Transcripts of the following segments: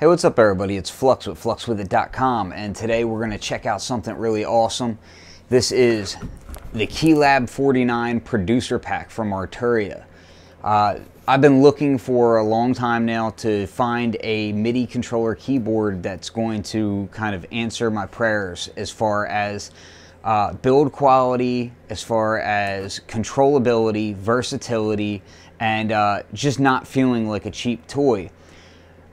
Hey, what's up everybody? It's Flux with FluxWithIt.com, and today we're going to check out something really awesome. This is the KeyLab 49 Producer Pack from Arturia. I've been looking for a long time now to find a MIDI controller keyboard that's going to kind of answer my prayers as far as build quality, as far as controllability, versatility, and just not feeling like a cheap toy.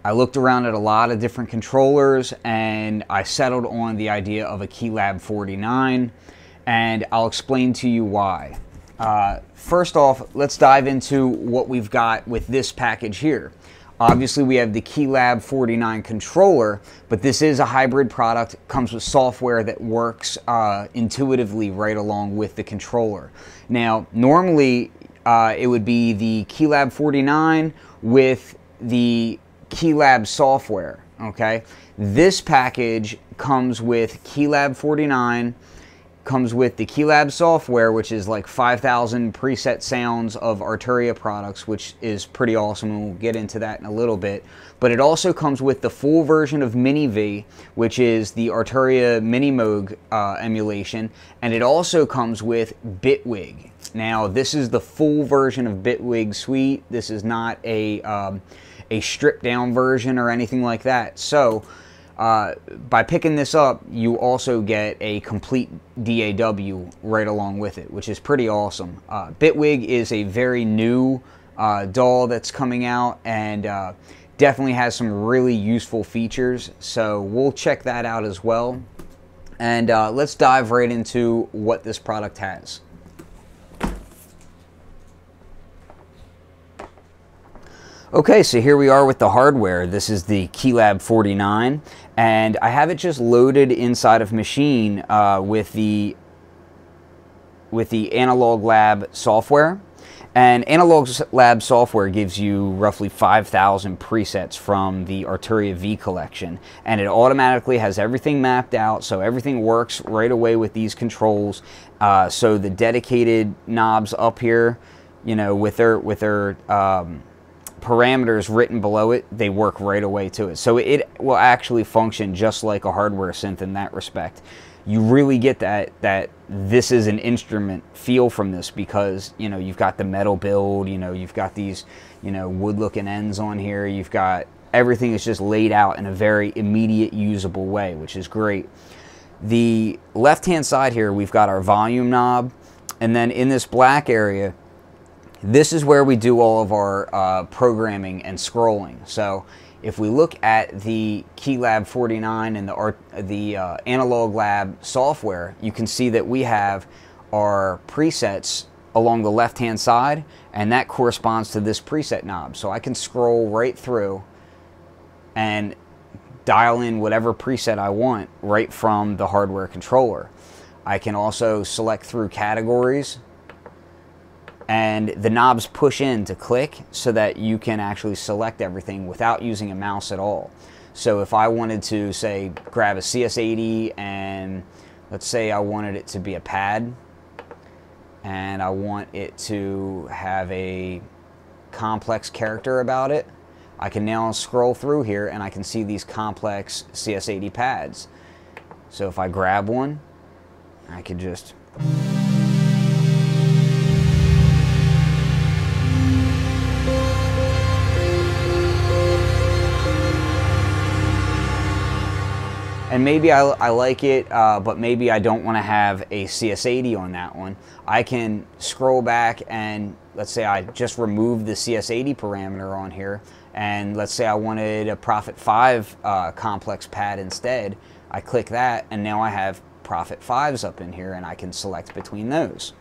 I looked around at a lot of different controllers and I settled on the idea of a KeyLab 49, and I'll explain to you why. First off, let's dive into what we've got with this package here. Obviously we have the KeyLab 49 controller, but this is a hybrid product. It comes with software that works intuitively right along with the controller. Now normally it would be the KeyLab 49 with the KeyLab software, okay? This package comes with KeyLab 49, comes with the KeyLab software, which is like 5,000 preset sounds of Arturia products, which is pretty awesome, and we'll get into that in a little bit. But it also comes with the full version of Mini V, which is the Arturia Minimoog emulation, and it also comes with Bitwig. Now, this is the full version of Bitwig Suite. This is not a stripped down version or anything like that. So by picking this up, you also get a complete DAW right along with it, which is pretty awesome. Bitwig is a very new DAW that's coming out, and definitely has some really useful features. So we'll check that out as well. And let's dive right into what this product has. Okay, so here we are with the hardware. This is the KeyLab 49, and I have it just loaded inside of machine with the Analog Lab software. And Analog Lab software gives you roughly 5,000 presets from the Arturia V collection, and it automatically has everything mapped out, so everything works right away with these controls. So the dedicated knobs up here, you know, with their parameters written below it, they work right away to it. So it will actually function just like a hardware synth in that respect. You really get that this is an instrument feel from this, because, you know, you've got the metal build, you know, you've got these, you know, wood looking ends on here, you've got everything is just laid out in a very immediate, usable way, which is great. The left hand side here, we've got our volume knob, and then in this black area, this is where we do all of our programming and scrolling. So if we look at the KeyLab 49 and the Analog Lab software, you can see that we have our presets along the left-hand side, and that corresponds to this preset knob. So I can scroll right through and dial in whatever preset I want right from the hardware controller. I can also select through categories, and the knobs push in to click so that you can actually select everything without using a mouse at all. So if I wanted to, say, grab a CS80, and let's say I wanted it to be a pad, and I want it to have a complex character about it, I can now scroll through here and I can see these complex CS80 pads. So if I grab one, I could just... And maybe I like it, but maybe I don't want to have a CS80 on that one. I can scroll back and, let's say I just remove the CS80 parameter on here, and let's say I wanted a Prophet 5 complex pad instead. I click that, and now I have Prophet 5s up in here, and I can select between those.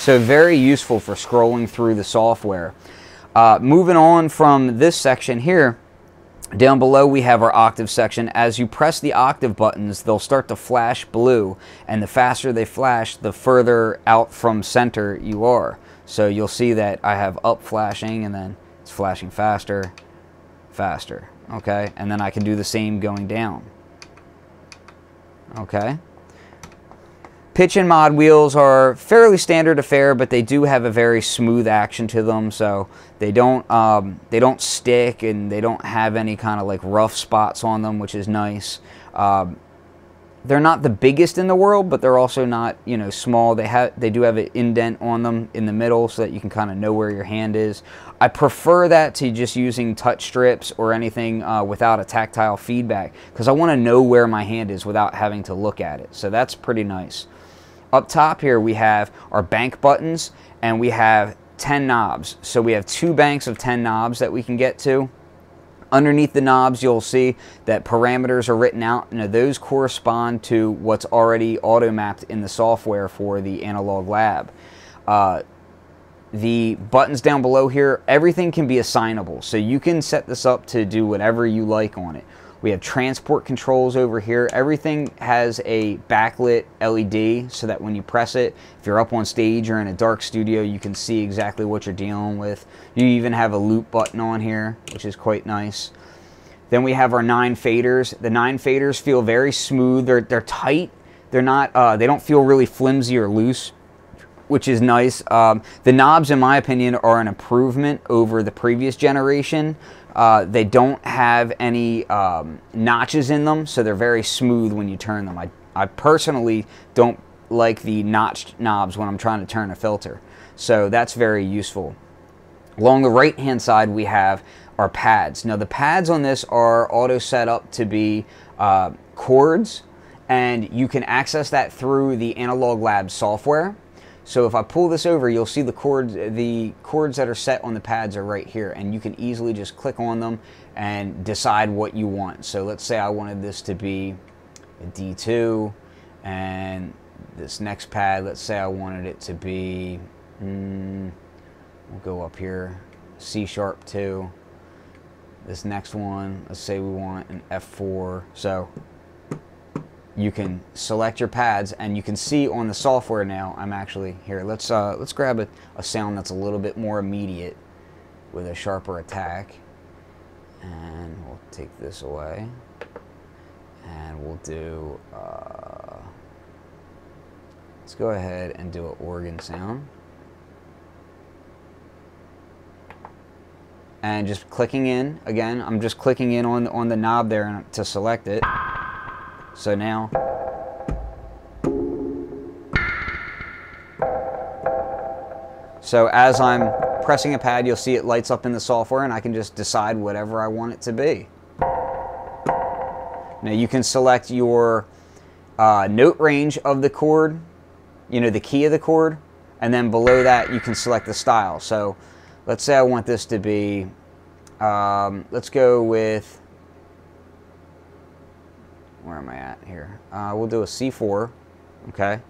So very useful for scrolling through the software. Moving on from this section here, down below we have our octave section. As you press the octave buttons, they'll start to flash blue, and the faster they flash, the further out from center you are. So you'll see that I have up flashing, and then it's flashing faster, faster, okay? And then I can do the same going down, okay? Pitch and mod wheels are fairly standard affair, but they do have a very smooth action to them, so they don't stick and they don't have any kind of like rough spots on them, which is nice. They're not the biggest in the world, but they're also not, you know, small. They do have an indent on them in the middle so that you can kind of know where your hand is. I prefer that to just using touch strips or anything without a tactile feedback, because I want to know where my hand is without having to look at it. So that's pretty nice. Up top here we have our bank buttons, and we have 10 knobs. So we have two banks of 10 knobs that we can get to. Underneath the knobs, you'll see that parameters are written out. Now, those correspond to what's already auto-mapped in the software for the Analog Lab. The buttons down below here, everything can be assignable, so you can set this up to do whatever you like on it. We have transport controls over here. Everything has a backlit LED so that when you press it, if you're up on stage or in a dark studio, you can see exactly what you're dealing with. You even have a loop button on here, which is quite nice. Then we have our 9 faders. The 9 faders feel very smooth. They're tight. They're not. They don't feel really flimsy or loose, which is nice. The knobs, in my opinion, are an improvement over the previous generation. They don't have any notches in them, so they're very smooth when you turn them. I personally don't like the notched knobs when I'm trying to turn a filter, so that's very useful. Along the right-hand side, we have our pads. Now, the pads on this are auto-set up to be chords, and you can access that through the Analog Lab software. So if I pull this over, you'll see the chords that are set on the pads are right here, and you can easily just click on them and decide what you want. So let's say I wanted this to be a D2, and this next pad, let's say I wanted it to be, we'll go up here, C#2. This next one, let's say we want an F4. So you can select your pads, and you can see on the software now, I'm actually here. Let's grab a sound that's a little bit more immediate with a sharper attack. And we'll take this away. And we'll do, let's go ahead and do an organ sound. And just clicking in, again, I'm just clicking in on the knob there to select it. So now, so as I'm pressing a pad, you'll see it lights up in the software, and I can just decide whatever I want it to be. Now you can select your note range of the chord, you know, the key of the chord, and then below that you can select the style. So let's say I want this to be, let's go with, where am I at here? We'll do a C4, okay?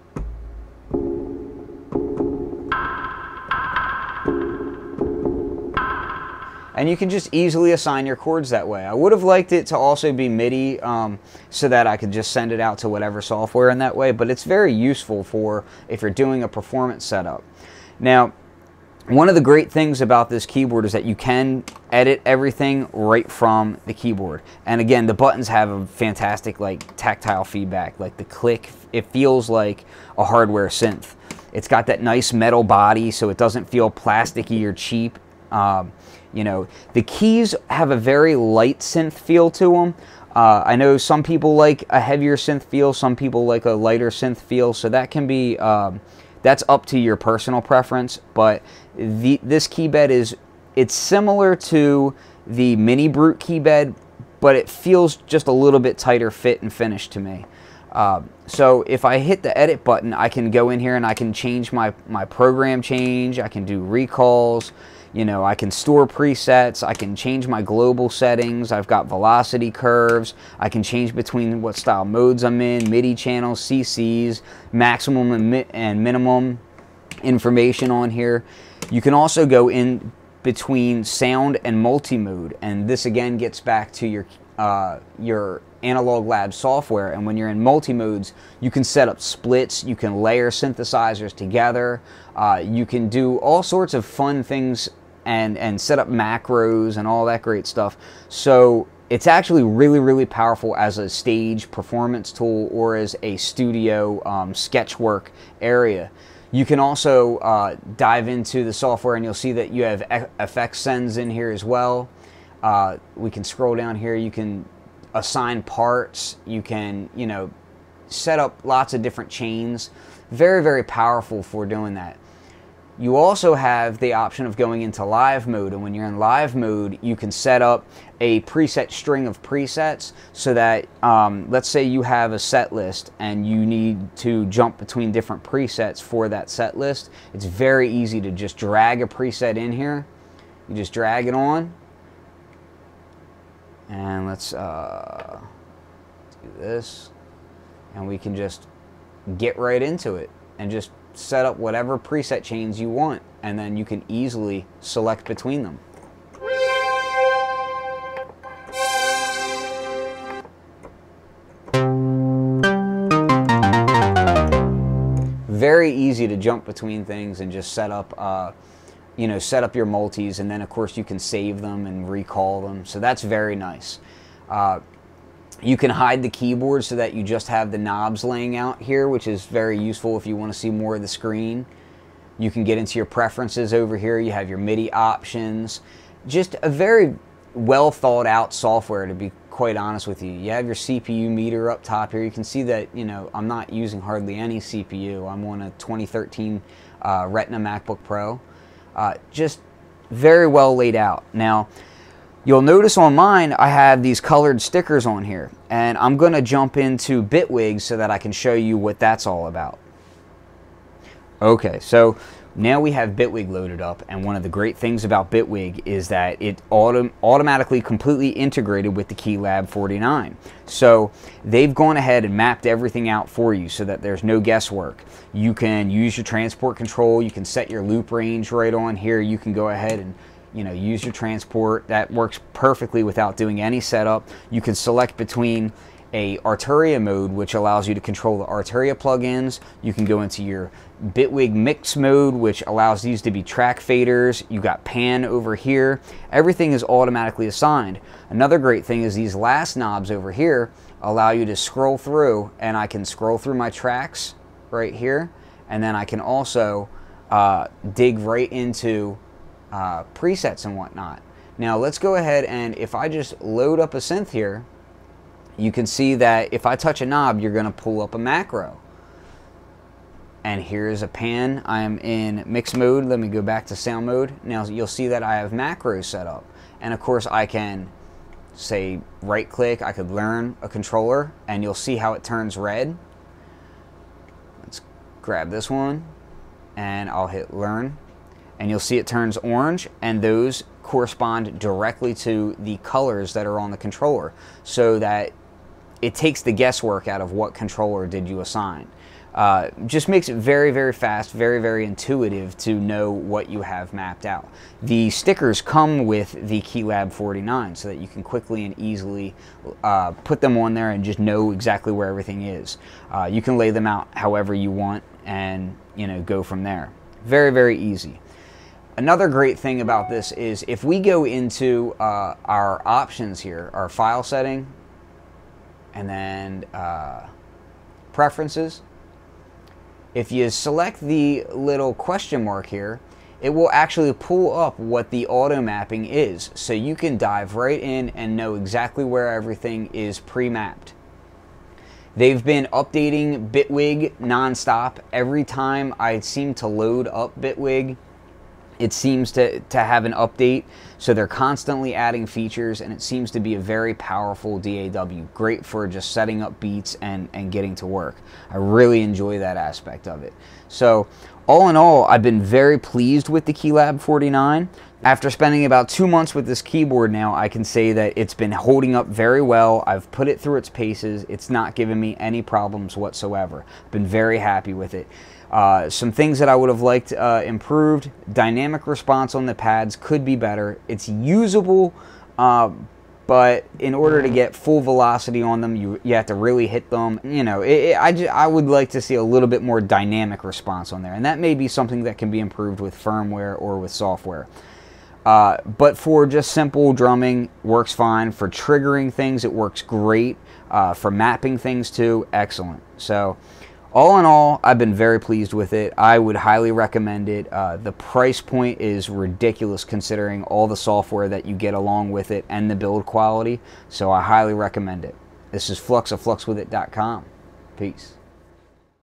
And you can just easily assign your chords that way. I would have liked it to also be MIDI so that I could just send it out to whatever software in that way, but it's very useful for if you're doing a performance setup. Now, one of the great things about this keyboard is that you can edit everything right from the keyboard. And again, the buttons have a fantastic like tactile feedback, like the click, it feels like a hardware synth. It's got that nice metal body, so it doesn't feel plasticky or cheap. You know, the keys have a very light synth feel to them. I know some people like a heavier synth feel, some people like a lighter synth feel, so that can be, that's up to your personal preference, but this keybed is, it's similar to the Mini Brute keybed, but it feels just a little bit tighter fit and finish to me. So if I hit the edit button, I can go in here and I can change my program change, I can do recalls, you know, I can store presets, I can change my global settings, I've got velocity curves, I can change between what style modes I'm in, MIDI channels, CCs, maximum and minimum information on here. You can also go in between sound and multi-mode, and this again gets back to your Analog Lab software, and when you're in multi-modes, you can set up splits, you can layer synthesizers together, you can do all sorts of fun things and set up macros and all that great stuff. So It's actually really powerful as a stage performance tool or as a studio sketchwork area. You can also dive into the software and you'll see that you have effects sends in here as well. We can scroll down here. You can assign parts. You can, you know, set up lots of different chains. Very powerful for doing that. You also have the option of going into live mode, and when you're in live mode, you can set up a preset string of presets so that, let's say you have a set list and you need to jump between different presets for that set list. It's very easy to just drag a preset in here. You just drag it on. And let's do this. And we can just get right into it and just set up whatever preset chains you want, and then you can easily select between them. Very easy to jump between things and just set up, you know, set up your multis, and then of course you can save them and recall them. So that's very nice. You can hide the keyboard so that you just have the knobs laying out here, which is very useful if you want to see more of the screen. You can get into your preferences over here. You have your MIDI options. Just a very well thought out software, to be quite honest with you. You have your CPU meter up top here. You can see that, you know, I'm not using hardly any CPU. I'm on a 2013 Retina MacBook Pro. Just very well laid out. Now, you'll notice on mine, I have these colored stickers on here, and I'm going to jump into Bitwig so that I can show you what that's all about. Okay, so now we have Bitwig loaded up, and one of the great things about Bitwig is that it automatically completely integrated with the KeyLab 49. So they've gone ahead and mapped everything out for you so that there's no guesswork. You can use your transport control, you can set your loop range right on here, you can go ahead and, you know, use your transport. That works perfectly without doing any setup. You can select between a Arturia mode, which allows you to control the Arturia plugins. You can go into your Bitwig mix mode, which allows these to be track faders. You got pan over here. Everything is automatically assigned. Another great thing is these last knobs over here allow you to scroll through, and I can scroll through my tracks right here, and then I can also dig right into presets and whatnot. Now let's go ahead, and if I just load up a synth here, you can see that if I touch a knob, you're going to pull up a macro. And here's a pan. I am in mix mode. Let me go back to sound mode. Now you'll see that I have macros set up. And of course I can say right click, I could learn a controller, and you'll see how it turns red. Let's grab this one and I'll hit learn. And you'll see it turns orange, and those correspond directly to the colors that are on the controller, so that it takes the guesswork out of what controller did you assign. Just makes it very fast, very intuitive to know what you have mapped out. The stickers come with the KeyLab 49 so that you can quickly and easily put them on there and just know exactly where everything is. You can lay them out however you want and, you know, go from there. Very easy. Another great thing about this is if we go into our options here, our file setting, and then preferences, if you select the little question mark here, it will actually pull up what the auto mapping is. So you can dive right in and know exactly where everything is pre-mapped. They've been updating Bitwig nonstop. Every time I seem to load up Bitwig, it seems to have an update, so they're constantly adding features, and it seems to be a very powerful DAW, great for just setting up beats and getting to work. I really enjoy that aspect of it. So all in all, I've been very pleased with the KeyLab 49. After spending about 2 months with this keyboard now, I can say that it's been holding up very well. I've put it through its paces. It's not given me any problems whatsoever. I've been very happy with it. Some things that I would have liked improved: dynamic response on the pads could be better. It's usable, but in order to get full velocity on them, you have to really hit them. You know, I would like to see a little bit more dynamic response on there, and that may be something that can be improved with firmware or with software. But for just simple drumming, works fine. For triggering things, it works great. For mapping things too, excellent. So all in all, I've been very pleased with it. I would highly recommend it. The price point is ridiculous considering all the software that you get along with it and the build quality. So I highly recommend it. This is Flux of FluxWithIt.com. Peace.